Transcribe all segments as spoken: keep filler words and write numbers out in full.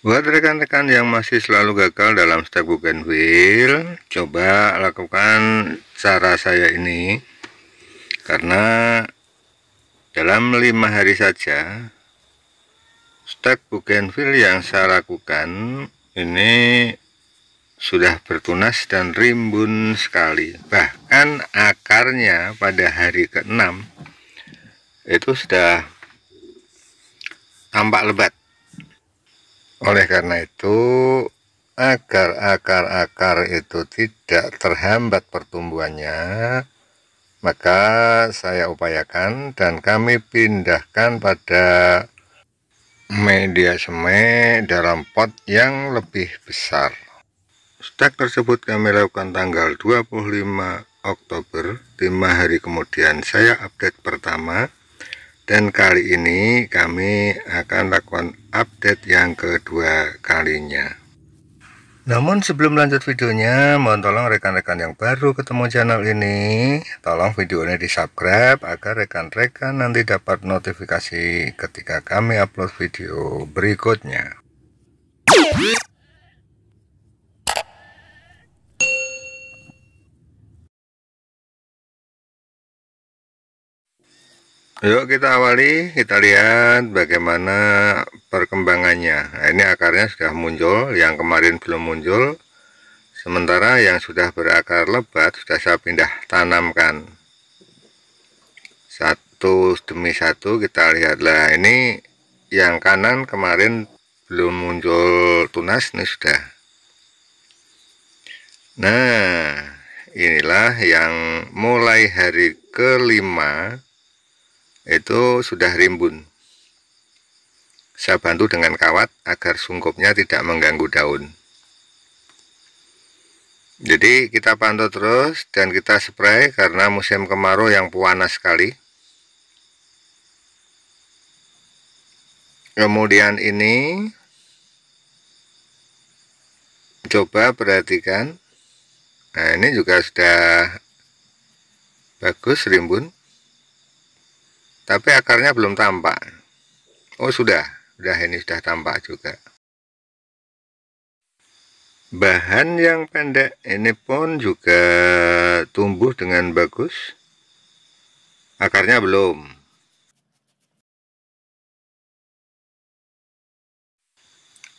Buat rekan-rekan yang masih selalu gagal dalam stek bougenville, coba lakukan cara saya ini, karena dalam lima hari saja stek bougenville yang saya lakukan ini sudah bertunas dan rimbun sekali. Bahkan akarnya pada hari keenam itu sudah tampak lebat. Oleh karena itu, agar akar-akar itu tidak terhambat pertumbuhannya, maka saya upayakan dan kami pindahkan pada media semai dalam pot yang lebih besar. Stek tersebut kami lakukan tanggal dua puluh lima Oktober, lima hari kemudian saya update pertama. Dan kali ini kami akan lakukan update yang kedua kalinya. Namun sebelum lanjut videonya, mohon tolong rekan-rekan yang baru ketemu channel ini, tolong video ini di subscribe agar rekan-rekan nanti dapat notifikasi ketika kami upload video berikutnya. Yuk kita awali, kita lihat bagaimana perkembangannya. Nah, ini akarnya sudah muncul, yang kemarin belum muncul. Sementara yang sudah berakar lebat sudah saya pindah tanamkan satu demi satu. Kita lihatlah, ini yang kanan kemarin belum muncul tunas, ini sudah. Nah, inilah yang mulai hari kelima itu sudah rimbun. Saya bantu dengan kawat agar sungkupnya tidak mengganggu daun. Jadi kita pantau terus dan kita spray karena musim kemarau yang panas sekali. Kemudian ini coba perhatikan. Nah, ini juga sudah bagus rimbun, tapi akarnya belum tampak. Oh sudah, sudah ini sudah tampak juga. Bahan yang pendek ini pun juga tumbuh dengan bagus. Akarnya belum.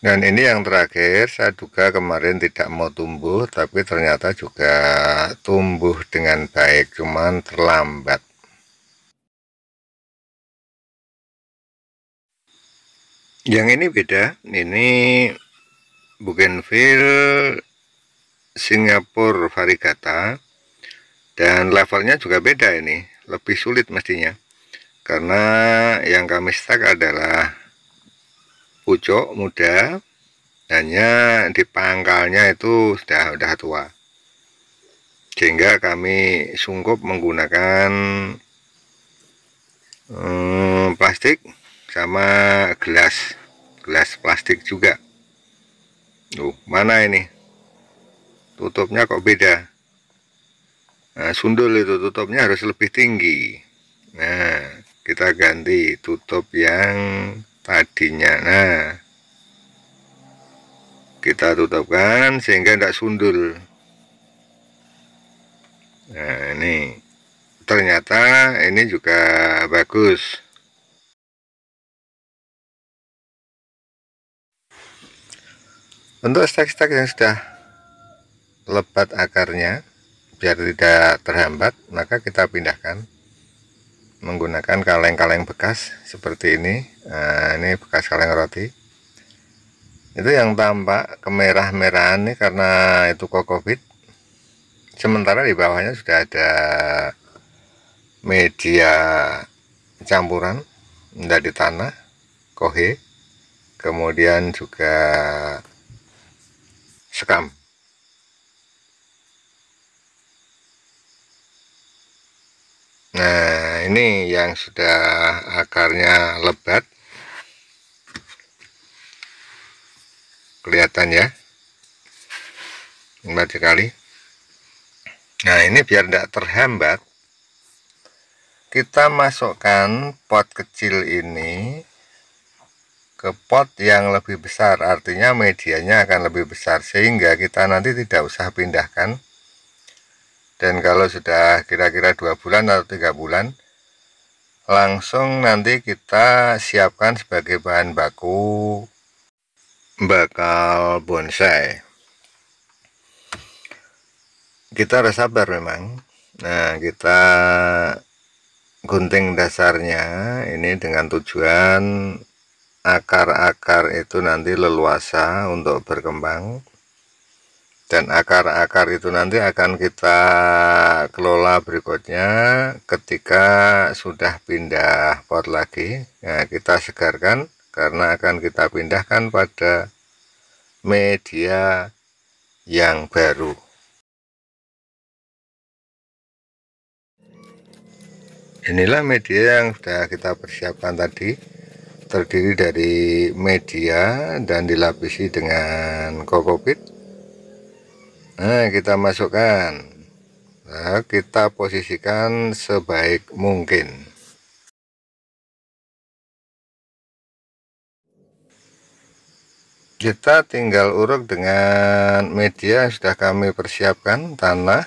Dan ini yang terakhir, saya duga kemarin tidak mau tumbuh, tapi ternyata juga tumbuh dengan baik, cuman terlambat. Yang ini beda, ini Bougenville Singapura varigata, dan levelnya juga beda. Ini lebih sulit mestinya, karena yang kami stek adalah pucuk muda, hanya di pangkalnya itu sudah sudah tua, sehingga kami sungkup menggunakan hmm, plastik sama gelas gelas plastik juga. Tuh, mana ini tutupnya kok beda. Nah, sundul itu tutupnya harus lebih tinggi. Nah, kita ganti tutup yang tadinya. Nah, kita tutupkan sehingga tidak sundul. Nah, ini ternyata ini juga bagus. Untuk stek-stek yang sudah lebat akarnya, biar tidak terhambat, maka kita pindahkan menggunakan kaleng-kaleng bekas seperti ini. Nah, ini bekas kaleng roti. Itu yang tampak kemerah-merahan ini karena itu kokobit. Sementara di bawahnya sudah ada media campuran dari tanah, kohe, kemudian juga sekam. Nah, ini yang sudah akarnya lebat, kelihatan ya, lebat sekali. Nah, ini biar tidak terhambat, kita masukkan pot kecil ini ke pot yang lebih besar, artinya medianya akan lebih besar sehingga kita nanti tidak usah pindahkan. Dan kalau sudah kira-kira dua bulan atau tiga bulan, langsung nanti kita siapkan sebagai bahan baku bakal bonsai. Kita harus sabar memang. Nah, kita gunting dasarnya ini dengan tujuan akar-akar itu nanti leluasa untuk berkembang, dan akar-akar itu nanti akan kita kelola berikutnya ketika sudah pindah pot lagi. Nah, kita segarkan karena akan kita pindahkan pada media yang baru. Inilah media yang sudah kita persiapkan tadi, terdiri dari media dan dilapisi dengan kokopit. Nah, kita masukkan, nah, kita posisikan sebaik mungkin. Kita tinggal uruk dengan media yang sudah kami persiapkan, tanah,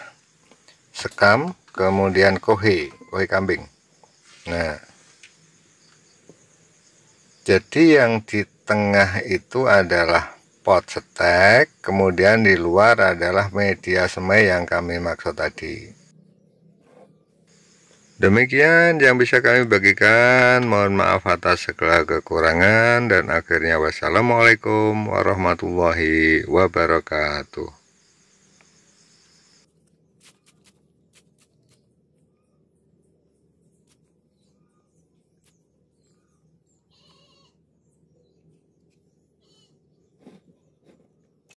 sekam, kemudian kohe, kohe kambing. Nah, jadi yang di tengah itu adalah pot stek, kemudian di luar adalah media semai yang kami maksud tadi. Demikian yang bisa kami bagikan. Mohon maaf atas segala kekurangan, dan akhirnya wassalamualaikum warahmatullahi wabarakatuh.